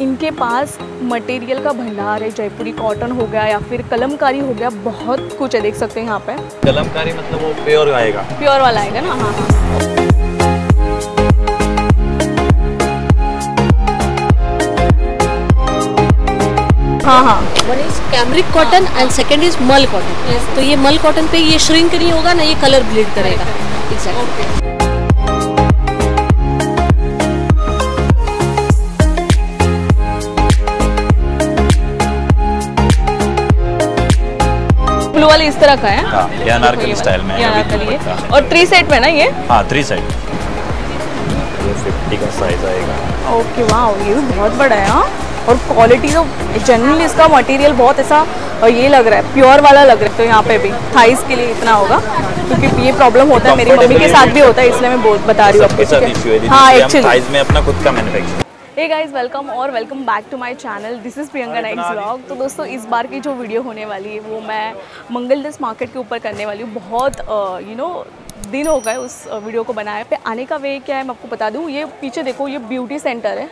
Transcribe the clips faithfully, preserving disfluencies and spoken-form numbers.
इनके पास मटेरियल का भंडार है। जयपुरी कॉटन हो गया या फिर कलमकारी हो गया, बहुत कुछ है, देख सकते हैं यहाँ पे। कलमकारी मतलब वो प्योर आएगा, प्योर वाला आएगा ना। हाँ हाँ, हाँ हाँ। One is cambric cotton and second is मल कॉटन। तो ये मल कॉटन पे ये श्रिंक नहीं होगा ना, ये कलर ब्लीड करेगा। ब्लू वाली इस तरह का है, हाँ, ये अनारकली स्टाइल में है। और थ्री सेट में ना ये, हाँ थ्री सेट। ये फिफ्टी का साइज आएगा। ओके वाह, ये बहुत बड़ा है। हाँ, और क्वालिटी तो जनरली इसका मटेरियल बहुत ऐसा और ये लग रहा है प्योर वाला लग रहा है। तो यहाँ पे भी थाइस के लिए इतना होगा, क्योंकि तो ये प्रॉब्लम होता है, मेरी मम्मी के साथ भी होता है, इसलिए मैं बहुत बता रही हूँ आपको। हाँ एक्चुअली। हे गाइस, वेलकम और welcome back to my channel, this is Priyanka night vlog. तो दोस्तों, इस बार की जो वीडियो होने वाली है वो मैं मंगलदास मार्केट के ऊपर करने वाली हूँ। बहुत यू नो दिन हो गए उस वीडियो को बनाए पे। आने का वे क्या है मैं आपको बता दूँ। ये पीछे देखो, ये ब्यूटी सेंटर है,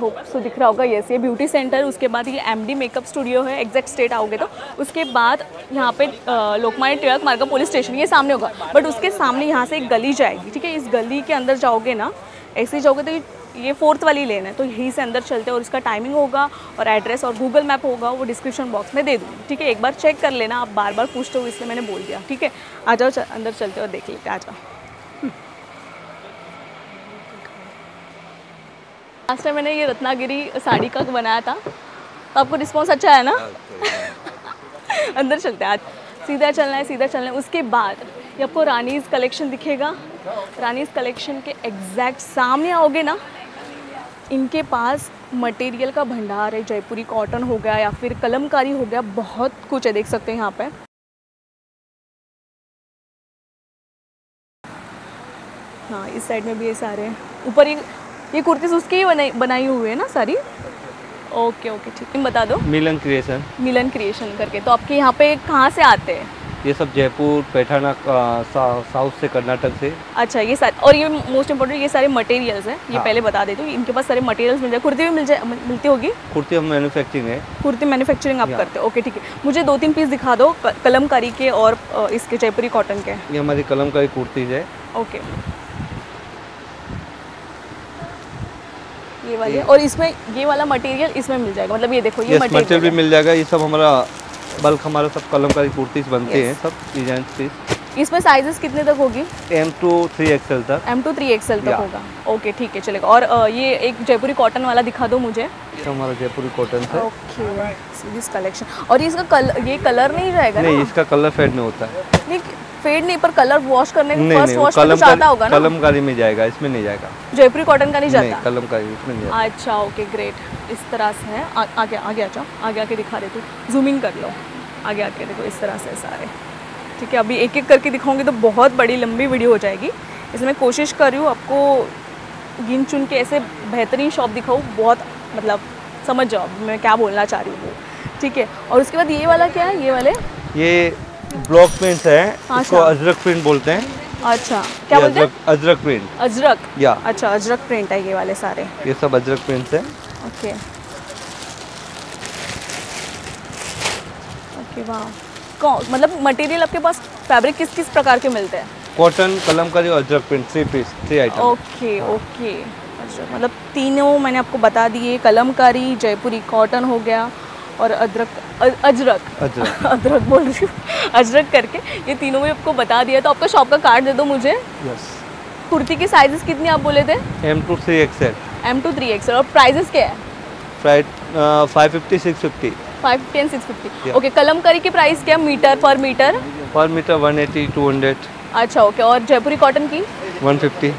होप सो दिख रहा होगा। यस, ये ब्यूटी सेंटर, उसके बाद ये एमडी मेकअप स्टूडियो है। एग्जैक्ट स्टेट आओगे तो उसके बाद यहाँ पे लोकमान्य टिलक मार्ग पुलिस स्टेशन ये सामने होगा, बट उसके सामने यहाँ से एक गली जाएगी, ठीक है। इस गली के अंदर जाओगे ना, ऐसे जाओगे तो ये फोर्थ वाली लेन है, तो यहीं से अंदर चलते हैं। और इसका टाइमिंग होगा और एड्रेस और गूगल मैप होगा, वो डिस्क्रिप्शन बॉक्स में दे दूँगी, ठीक है। एक बार चेक कर लेना, आप बार बार पूछते हो इसलिए मैंने बोल दिया, ठीक है। आ जाओ, अंदर चलते हो, देख लेते हैं, आ जाओ। लास्ट टाइम मैंने ये रत्नागिरी साड़ी का बनाया था, तो आपको रिस्पॉन्स अच्छा है ना। अंदर चलते हैं, आज सीधा चलना है, सीधा चलना है। उसके बाद ये आपको रानीज कलेक्शन दिखेगा। रानीज कलेक्शन के एग्जैक्ट सामने आओगे ना, इनके पास मटेरियल का भंडार है। जयपुरी कॉटन हो गया या फिर कलमकारी हो गया, बहुत कुछ है, देख सकते हैं यहाँ पे। हाँ, इस साइड में भी ये सारे ऊपर ही ये कुर्तीज उसके ही बनाई बनाई हुई है ना सारी। ओके ओके ठीक है, बता दो। मिलन क्रिएशन, मिलन क्रिएशन करके। तो आपके यहाँ पे कहाँ से आते हैं ये सब? जयपुर, पैठाना, साउथ से, कर्नाटक से। अच्छा, ये सारे। और ये मोस्ट इम्पोर्टेंट, ये सारे मटेरियल्स हैं, ये पहले बता देती हूँ। इनके पास सारे मटेरियल्स मिल जाए। कुर्ती भी मिल जाए, मिलती होगी। कुर्ती हम मैन्युफैक्चरिंग है, कुर्ती मैन्युफैक्चरिंग आप करते हो। ओके ठीक है, मुझे दो तीन पीस दिखा दो कलमकारी के और इसके जयपुरी कॉटन के। ये हमारी कलमकारी कुर्तीज है। ओके, ये वाले। और इसमें ये वाला मटेरियल इसमें मिल जाएगा, मतलब ये देखो ये मटेरियल भी मिल जाएगा। ये सब हमारा बल्क, हमारा सब कलमकारी कुर्तीज बनते हैं, सब डिजाइन पीस। इसमें साइजेस कितने तक होगी? एम टू थ्री एक्सएल तक। एम टू थ्री एक्सएल तक होगा। ओके ठीक है, चलेगा। और ये एक जयपुरी कॉटन वाला दिखा दो मुझे। हमारा जयपुरी कॉटन है। Okay, this collection. और इसका कलर, ये कलर नहीं जाएगा? नहीं, इसका कलर फेड नहीं होता है। फेड नहीं, पर कलर वॉश करने में फर्स्ट वॉश में जाता होगा ना। कलमकारी में जाएगा, इसमें नहीं जाएगा। जयपुरी कॉटन का नहीं जाता, कलमकारी इसमें नहीं जाता। अच्छा ओके ग्रेट, इस तरह से है। आ, आगे आगे आ जाओ, आगे आके दिखा देती हूँ, जूम इन कर लो। आगे आके देखो, इस तरह से सारे, ठीक है। अभी एक एक करके दिखाऊंगी तो बहुत बड़ी लंबी वीडियो हो जाएगी, इसलिए मैं कोशिश कर रही हूँ आपको गिन चुन के ऐसे बेहतरीन शॉप दिखाऊँ। बहुत मतलब समझ जाओ मैं क्या बोलना चाह रही हूँ, ठीक है। और उसके बाद ये वाला क्या है? ये वाले ये ब्लॉक प्रिंट्स है, इसको अजरक प्रिंट बोलते हैं। अच्छा, क्या बोलते हैं? अजरक प्रिंट। अजरक, या अच्छा, अजरक प्रिंट है ये वाले सारे, ये सब अजरक प्रिंट्स हैं। ओके ओके वाह। कौन मतलब मटेरियल आपके पास, फैब्रिक किस किस प्रकार के मिलते हैं? कॉटन, कलमकारी और Ajrak print, three piece, three item. Okay okay, मतलब तीनों मैंने आपको बता दिए, कलमकारी, जयपुरी कॉटन हो गया और अदरक, अजरक अजरक अदरक बोल रही हूँ, अजरक करके। ये तीनों में आपको बता दिया। तो आपका शॉप का कार्ड दे दो मुझे। यस। कुर्ती की साइजेस कितनी आप बोले थे? M to three XL. M to three XL. और प्राइजेस क्या है? Five fifty, six fifty. Five fifty and six fifty. Okay, Kalamkari की प्राइस क्या? मीटर पर मीटर पर metre one eighty two hundred. अच्छा ओके। और जयपुरी कॉटन की वन फिफ्टी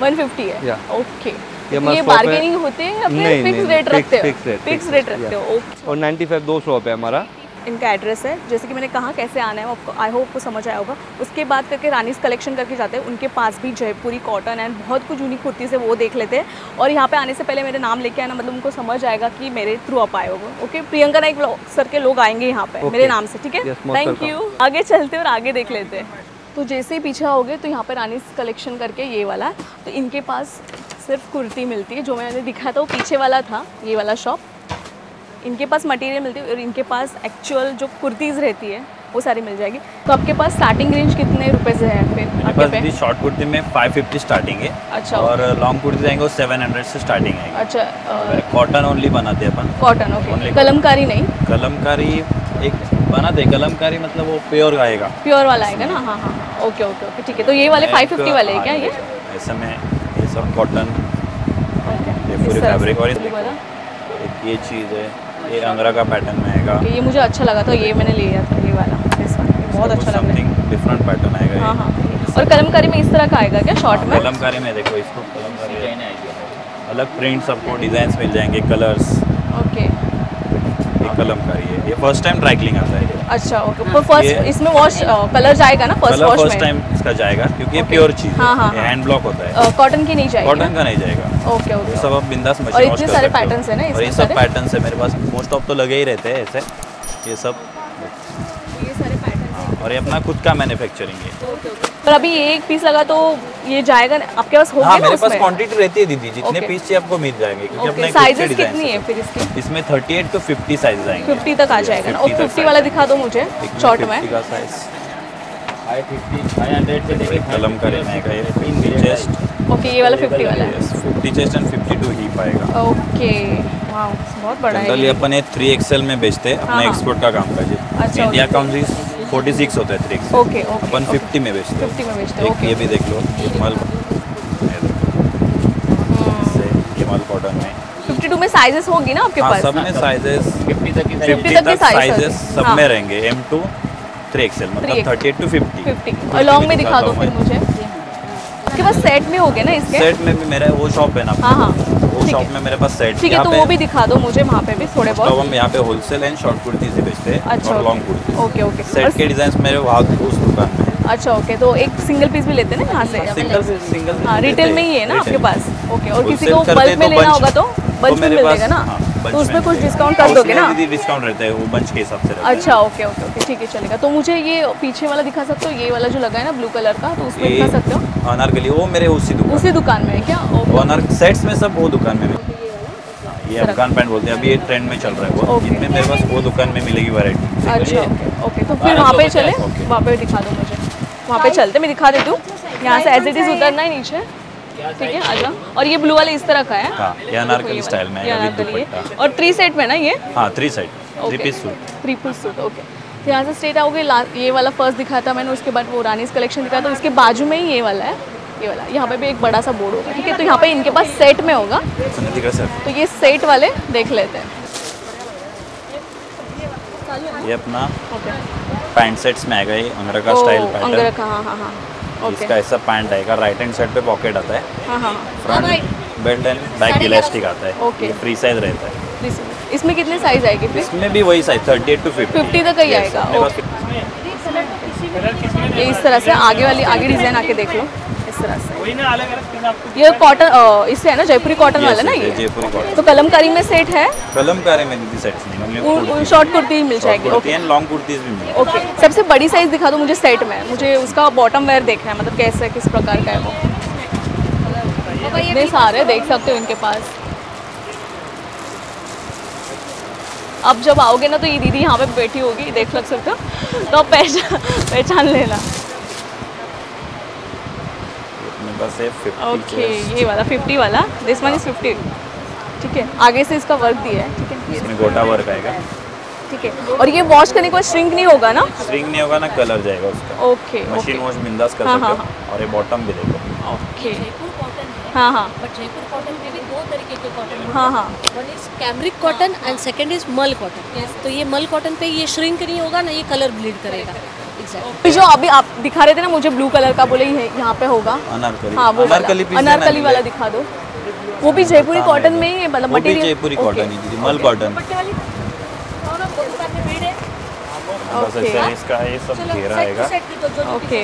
वन फिफ्टी है। ओके, ये बार्गेनिंग होते हैं अपने, फिक्स रेट रखते हो? फिक्स रेट रखते हो, ओके। और नाइन्टी फाइव दो शॉप है हमारा। इनका एड्रेस है, जैसे कि मैंने कहा कैसे आना है आपको, आई होप आपको समझ आया होगा। उसके बाद करके रानीज कलेक्शन करके जाते हैं, उनके पास भी जयपुरी कॉटन एंड बहुत कुछ यूनिक कुर्ती से वो देख लेते हैं। और यहाँ पे आने से पहले मेरे नाम लेके आना, मतलब उनको समझ आएगा कि मेरे थ्रू आप आए होगा। Okay, Priyanka night vlog sir के लोग आएंगे यहाँ पे मेरे नाम से, ठीक है। Thank you. आगे चलते और आगे देख लेते हैं। तो जैसे ही पीछे आओगे तो यहाँ पर रानीज कलेक्शन करके ये वाला, तो इनके पास सिर्फ कुर्ती मिलती है, जो मैंने दिखा था वो पीछे वाला था, ये वाला शॉप। इनके पास मटेरियल मिलती है और इनके पास एक्चुअल जो कुर्तीज़ रहती है वो सारी मिल जाएगी। तो आपके पास स्टार्टिंग रेंज कितने रुपए से है? मेरे पास शॉर्ट कुर्ती में पाँच सौ पचास स्टार्टिंग है। अच्छा। और लॉन्ग कुर्ती जाएंगे वो सात सौ से स्टार्टिंग है। अच्छा। कॉटन ओनली बनाते हैं अपन। Cotton, okay. कलमकारी नहीं? कलमकारी एक बनाते, कलमकारी मतलब वो प्योर आएगा, प्योर वाला आएगा ना। हाँ हाँ, ओके ओके ओके, ठीक है। तो ये वाले फाइव फिफ्टी वाले है क्या? ये ऐसे में ये सब कॉटन पूरे फैब्रिक, और ये चीज़ है ये अंगरा का पैटर्न में आएगा। ये मुझे अच्छा लगा था, ये मैंने लिया था, ये वाला बहुत अच्छा लग रहा है, डिफरेंट पैटर्न आएगा। हाँ हाँ। और कलमकारी में इस तरह का आएगा क्या शॉर्ट में? कलमकारी में देखो, इसको कलमकारी डिजाइन आएगी, अलग प्रिंट, सबको डिजाइंस मिल जाएंगे, कलर्स। ओके, ये कलमकारी है, ये फर्स्ट टाइम ड्राइक्लिंग आता है। अच्छा, ओके। पर फर्स्ट इसमें वॉश कलर जाएगा ना? फर्स्ट वॉश फर्स्ट टाइम इसका जाएगा क्योंकि ये प्योर चीज है। हाँ हाँ, हैंड ब्लॉक होता है, कॉटन की नहीं जाएगी, कॉटन का नहीं जाएगा। ओके ओके, सब आप बिंदास मशीन वॉश कर सकते हो। और इतने सारे पैटर्न्स है ना, और ये सब पैटर्न्स है मेरे पास, मोस्ट ऑफ तो लगे ही रहते हैं ऐसे, ये सब ये सारे पैटर्न्स। और ये अपना खुद का मैन्युफैक्चरिंग है। पर अभी ये एक पीस लगा तो ये जाएगा आपके पास? होगा ना, मेरे पास क्वांटिटी रहती है दीदी, जितने पीस चाहिए आपको मिल जाएंगे, क्योंकि अपने साइजेस कितनी है फिर इसकी? इसमें अड़तीस टू पचास साइज आएंगे, पचास तक आ जाएगा ना। और पचास वाला दिखा दो मुझे शॉर्ट में, पचास का साइज पचास सौ से देखिए। कलमकारी में आएगा ये तीन चेस्ट। ओके, ये वाला पचास वाला है, पचास चेस्ट एंड बावन हीप आएगा। ओके, वाओ, बहुत बड़ा है। जनरली अपन ये तीन एक्स एल में बेचते हैं, अपना एक्सपोर्ट का काम करते हैं। इंडिया काउंट्रीज छियालीस होता है थ्रिक्स। ओके ओके, अपन पचास में बेचते हैं, पचास में बेचते हैं। ओके, ये भी देख लो, माल ये माल कॉटन में। बावन में साइजेस होगी ना आपके पास? सब में साइजेस पचास तक की, पचास तक की साइजेस सब में रहेंगे। M to three X L मतलब अड़तीस टू पचास। और लॉन्ग में दिखा दो फिर मुझे, आपके पास सेट में हो गए ना? इसके सेट में भी मेरा वो शॉप है ना। हाँ हाँ, वो शॉप में मेरे पास सेट। ठीक है, तो वो भी दिखा दो मुझे, वहाँ पे भी थोड़े बहुत। तो हम यहाँ पे होलसेल एंड शॉर्ट कुर्ती से बेचते हैं। अच्छा, और long kurti. Okay okay, set के डिजाइन मेरे वहाँ उस दुकान में। अच्छा ओके, तो एक सिंगल पीस भी लेते हैं ना यहाँ से? सिंगल सिंगल, हाँ, रिटेल में ही है ना आपके पास। ओके, और किसी को बल्क में लेना होगा तो बल्क में मिलेगा ना, तो उसमें कुछ डिस्काउंट कर दोगे ना? डिस्काउंट रहता है वो बंच के हिसाब से। अच्छा ओके ओके ओके, ठीक है, चलेगा। तो मुझे ये पीछे वाला दिखा सकते हो, ये वाला जो लगा है ना ब्लू कलर का, तो उसमें दिखा सकते हो? अनारकली, वो मेरे उसी दुकान उसी दुकान में है क्या? अनारकली सेट्स में सब वो दुकान में। ये अफगान पैंट बोलते हैं, अभी ये ट्रेंड में चल रहा है वो, जिनमें मेरे पास वो दुकान में मिलेगी वैरायटी। अच्छा ओके, तो फिर वहाँ पे चले, वहाँ पे दिखा दो मुझे, वहाँ पे चलते, मैं दिखा देती हूँ। यहाँ से एज इट इज़ उतरना है नीचे, ठीक है? अच्छा, और ये ब्लू वाले इस तरह का है? हाँ, ये अनारकली स्टाइल में है, विद और थ्री सेट में ना ये? हाँ, three set, three piece suit, three piece suit. Okay, तो यहाँ से स्ट्रेट आओगे, ये वाला फर्स्ट दिखा था मैंने, उसके बाद वो रानीज कलेक्शन दिखा था, उसके बाजू में ही ये वाला है, ये वाला। यहाँ पे भी एक बड़ा सा बोर्ड होगा, ठीक है? तो यहाँ पे इनके पास सेट में होगा, तो ये सेट वाले देख लेते हैं। ये अपना पैंट सेट्स में आएगा, ये अंगरखा स्टाइल पैटर्न। अंगरखा, हाँ हाँ हाँ। Okay. इसका ऐसा पैंट आएगा, राइट हैंड साइड पे पॉकेट आता है, front belt and back elastic आता है। okay. फ्री साइज रहता है। इसमें कितने साइज आएगी फिर? इसमें भी वही साइज अड़तीस टू पचास पचास तक ही आएगा। ये इस तरह से आगे वाली आगे डिजाइन आके देख लो, इस तरह से। ये कॉटन इससे है ना, जयपुरी कॉटन वाला ना ये? जयपुरी कॉटन। तो कलमकारी में सेट है? कलमकारी में दीदी सेट्स नहीं, शॉर्ट कुर्ती मिल जाएगी। ओके, लॉन्ग कुर्तीज भी मिल। ओके, सबसे बड़ी साइज दिखा दो मुझे सेट में, मुझे उसका बॉटम वेयर देखना है, मतलब कैसा, किस प्रकार का है वो। इतने सारे देख सकते हो इनके पास। अब जब आओगे ना तो ये दीदी यहाँ पे बैठी होगी, देख लग सकते हो, तो आप पहचान पहचान लेना। बस है पचास। ओके, ये वाला पचास वाला, दिस वन इज पचास, ठीक है? आगे से इसका वर्क दिया है, ठीक है? इसमें गोटा वर्क आएगा, ठीक है? और ये वॉश करने के बाद श्रिंक नहीं होगा ना? श्रिंक नहीं होगा ना, कलर जाएगा उसका। ओके, मशीन वॉश बिंदास कर सकते हो। और ये बॉटम भी देखो। ओके, हाँ हाँ, बट जयपुर कॉटन में भी दो तरीके के कॉटन। हाँ हाँ, one is cambric cotton and second is मल कॉटन। तो ये मल कॉटन पे ये श्रिंक नहीं होगा ना, ये कलर ब्लीड करेगा। एग्जैक्टली, जो अभी आप दिखा रहे थे ना मुझे ब्लू कलर का, बोले यहाँ पे होगा अनारकली। हाँ, वो अनारकली, अनारकली वाला दिखा दो, वो भी जयपुरी कॉटन में ही है, मतलब मटेरियल जयपुरी कॉटन है, मल कॉटन। ओके,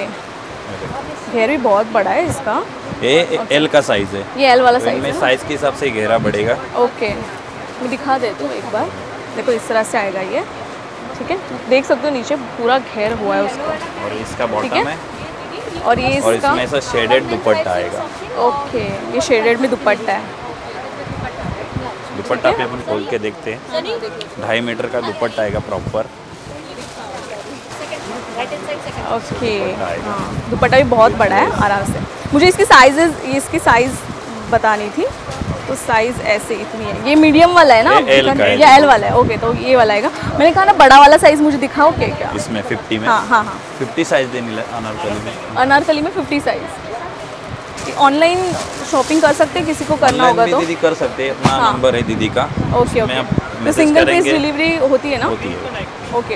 घेर भी बहुत बड़ा है इसका। ये एल का साइज है, ये एल वाला साइज है। साइज के हिसाब से घेरा बढ़ेगा। ओके, मैं दिखा देती हूँ एक बार, देखो इस तरह से आएगा ये, ठीक है? देख सकते हो नीचे पूरा घेर हुआ है उसको। और इसका बॉटम है और ये इसका और इसमें ऐसा शेडेड दुपट्टा आएगा। ओके, ये शेडेड में दुपट्टा है। दुपट्टा पे अपन खोल के देखते हैं। ढाई मीटर का दुपट्टा आएगा प्रॉपर। ओके, हाँ दुपट्टा भी बहुत बड़ा है। आराम से मुझे इसकी साइजेस इसकी साइज बतानी थी, तो साइज़ ऐसे इतनी है। ये मीडियम वाला है ना, एल का है, या एल वाला है? ओके, तो ये वाला आएगा। मैंने कहा ना बड़ा वाला साइज़ मुझे दिखाओ। क्या क्या इसमें फिफ्टी में? हाँ हाँ हाँ फिफ्टी साइज़ देनी है अनारकली में। अनारकली में फिफ्टी साइज़। ऑनलाइन शॉपिंग कर सकते हैं, किसी को करना होगा तो दीदी कर सकते हैं। अपना नंबर है दीदी का। ओके ओके, तो सिंगल पीस डिलीवरी होती है ना? ओके,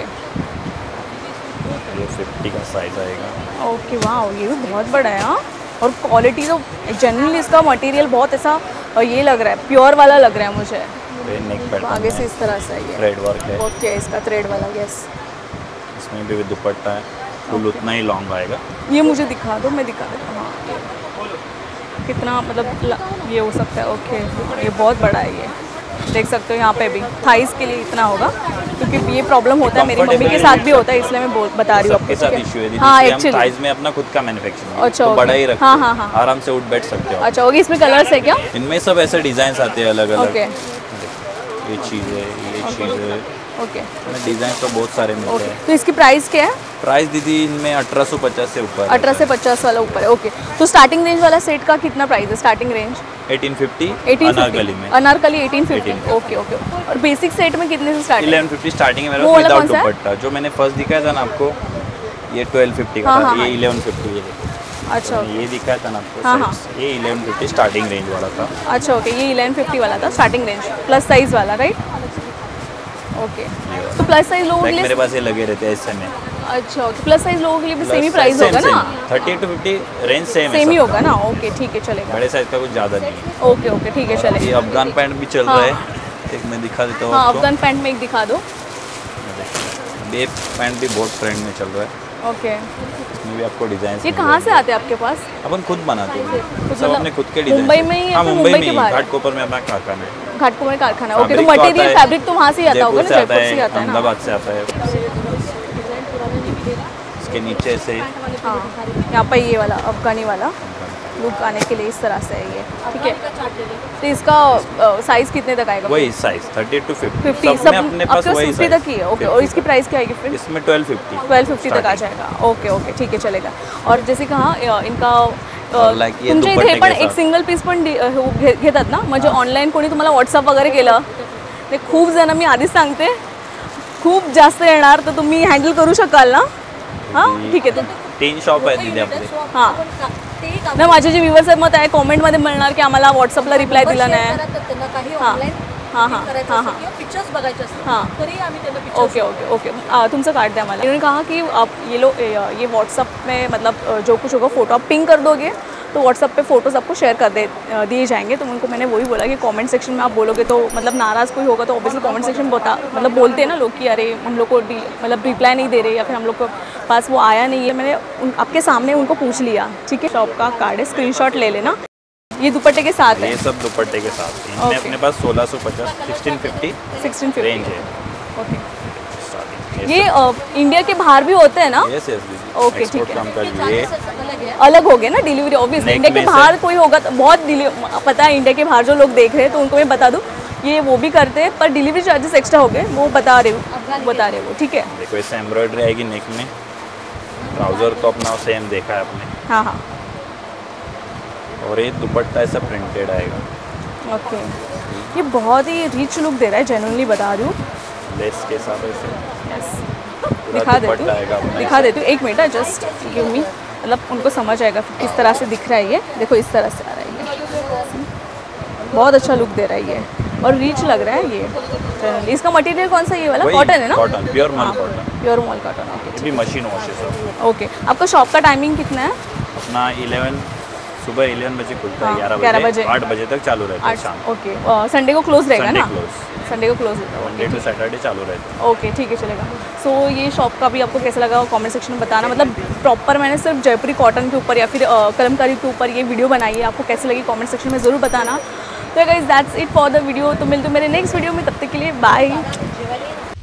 ये फिफ्टी का साइज़ आएगा। ओके, वाह, ये भी बहुत बड़ा है। और क्वालिटी तो जनरली इसका मटेरियल बहुत ऐसा और ये लग रहा है प्योर वाला लग रहा है मुझे। नेक आगे से इस तरह से थ्रेड वर्क है। ओके, इसका थ्रेड वाला। यस, इसमें भी दुपट्टा है फुल। उतना ही लॉन्ग आएगा। ये मुझे दिखा दो, मैं दिखा देता हूँ कितना मतलब ये हो सकता है। ओके, ये बहुत बड़ा है। ये देख सकते हो यहाँ पे भी थाइस के लिए इतना होगा, क्योंकि ये प्रॉब्लम होता है मेरी मम्मी के साथ भी होता है, इसलिए मैं बता रही हूँ आपके साथ इशू है। हाँ, एक्चुअली साइज में अपना खुद का मैन्युफैक्चरिंग। अच्छा, तो बड़ा ही रखते हैं। हाँ हाँ, आराम से उठ बैठ सकते हो। अच्छा, होगी इसमें कलर्स है क्या? इनमें सब ऐसे डिजाइन आते हैं अलग अलग। ये चीज़ है, ये चीज़ है। ओके, डिजाइन तो बहुत सारे मिलते हैं। तो इसकी प्राइस क्या है? प्राइस दीदी इनमें अठारह सौ पचास से ऊपर। अठारह से पचास वाला ऊपर है। ओके, तो स्टार्टिंग रेंज वाला सेट का कितना प्राइस है? स्टार्टिंग रेंज अठारह सौ पचास अनारकली में। अनारकली अठारह सौ पचास। ओके ओके, और बेसिक सेट में कितने से स्टार्टिंग? ग्यारह सौ पचास स्टार्टिंग है मेरा विदाउट दुपट्टा। जो मैंने फर्स्ट दिखाया था ना आपको, ये बारह सौ पचास का था, ये ग्यारह सौ पचास ये। अच्छा, ये दिखाया था ना आपको, ये ग्यारह सौ पचास स्टार्टिंग रेंज वाला था। अच्छा ओके, ये ग्यारह सौ पचास वाला था स्टार्टिंग रेंज प्लस साइज वाला, राइट? ओके, तो प्लस साइज लोगों के लिए मेरे पास ये लगे रहते हैं ऐसे में। अच्छा ओके, प्लस साइज लोगों के लिए भी सेम ही प्राइस होगा ना? Thirty two fifty range same same ही होगा ना? ओके ठीक है, चलेगा। बड़े साइज का कुछ ज़्यादा नहीं। ओके ओके ठीक है, चलेगा। ये अफगान पैंट भी चल रहा है, एक मैं दिखा देता हूँ। हाँ, अफगान पैंट में एक दिखा दो। ये पैंट भी बहुत ट्रेंड में चल रहा है। ओके, इसमें भी आपको डिजाइन। ये कहाँ से आते हैं आपके पास? अपन खुद बनाते हैं, सब अपने खुद के डिजाइन। मुंबई में ही? मुंबई के बाहर घाटकोपर में अपना कारखाना है। घाटकोपर में कारखाना। ओके, तो मटेरियल फैब्रिक तो वहाँ से ही आता होगा ना? जयपुर से आता है, अहमदाबाद से आता है। इसके नीचे से हाँ यहाँ पर ये वाला अफगानी वाला लुक आने के लिए इस तरह से है ये। ठीक है, तो इसका साइज कितने तक आएगा? वही साइज थर्टी टू फिफ्टी। सब अपने पास वही साइज तक ही है। ओके, और इसकी प्राइस क्या आएगी फिर? इसमें ट्वेल्व फिफ्टी। ट्वेल्व फिफ्टी तक आ जाएगा। ओके ओके ठीक है, चलेगा। और जैसे कहा इनका तुमच्या इथे पण एक सिंगल पीस पण घेतात ना? म्हणजे ऑनलाईन कोणी तुम्हाला व्हॉट्सअप वगैरे केलं? ते खूप जण, मी आधीच सांगते, खूप जास्त येणार, तर तुम्ही हँडल करू शकाल ना? हाँ ठीक है, तो तीन शॉप आहे दीदी आपले। हाँ ना, माझे जे व्ह्यूअर्स आहेत मग त्या कॉमेंटमध्ये म्हणणार की आम्हाला व्हॉट्सअपला रिप्लाय दिला नाही। हां हां हां हां पिक्चर्स बघायचे असतात हां तरी आम्ही त्यांना पिक्चर। ओके ओके ओके, तुमचं कार्ड द्या मला। इन्होंने कहा कि आप ये लो ये व्हाट्सअप में मतलब जो कुछ होगा फ़ोटो आप पिंग कर दोगे तो व्हाट्सअप पे फ़ोटोज़ आपको शेयर कर दे दिए जाएंगे। तो उनको मैंने वही बोला कि कमेंट सेक्शन में आप बोलोगे तो मतलब नाराज़ कोई होगा तो ऑब्वियसली कमेंट सेक्शन बता मतलब बोलते हैं ना लोग कि अरे हम लोग को मतलब रिप्लाई नहीं दे रहे या फिर हम लोग के पास वो आया नहीं है। मैंने उन, आपके सामने उनको पूछ लिया। ठीक है, शॉप का कार्ड है, स्क्रीनशॉट ले लेना। ये दुपट्टे के साथ है, ये सब दुपट्टे के साथ है। okay. अपने पास सोलह सौ पचास sixteen fifty sixteen fifty range है। ओके, ये इंडिया के बाहर भी होते हैं ना? यस यस दीदी। ओके ठीक है, अलग हो गए ना डिलीवरी ऑब्वियसली। इंडिया के बाहर कोई होगा तो बहुत पता है, इंडिया के बाहर जो लोग देख रहे हैं तो उनको मैं बता दूं ये वो भी करते हैं, पर डिलीवरी चार्जेस एक्स्ट्रा हो गए, वो बता रहे हो बता रहे हो। ठीक है, देखो ऐसे एम्ब्रॉयडरी आएगी नेक में। ट्राउजर तो अपना सेम देखा है आपने। हाँ हाँ, और ये दुपट्टा ऐसा प्रिंटेड आएगा। ओके, ये बहुत ही रिच लुक दे रहा है, जेन्युइनली बता रही हूँ। लेस के साथ ऐसे yes. दिखा दे तू दिखा दे तू एक मिनट जस्ट गिव मी, मतलब उनको समझ आएगा फिर किस तरह से दिख रहा है। ये देखो इस तरह से आ रहा है, ये बहुत अच्छा लुक दे रहा है ये और रिच लग रहा है ये। इसका मटेरियल कौन सा? ये वाला कॉटन है ना? Cotton pure mall cotton. Pure mall cotton. Okay, भी मशीन वॉश है सर। ओके, आपका शॉप का टाइमिंग कितना है? अपना इलेवन सुबह इलेवन बजे खुलता है, ग्यारह बजे आठ बजे तक चालू रहता है शाम। ओके, संडे को क्लोज रहेगा ना? संडे को क्लोज रहता है, मंडे टू सैटरडे चालू रहता है। ओके ठीक है, चलेगा। सो so, ये शॉप का भी आपको कैसा लगा कमेंट सेक्शन में बताना। मतलब प्रॉपर मैंने सिर्फ जयपुरी कॉटन के ऊपर या फिर कलमकारी के ऊपर ये वीडियो बनाई है, आपको कैसी लगी कमेंट सेक्शन में ज़रूर बताना। तो guys that's it for the video. तो मिलते हैं मेरे नेक्स्ट वीडियो में, तब तक के लिए बाय।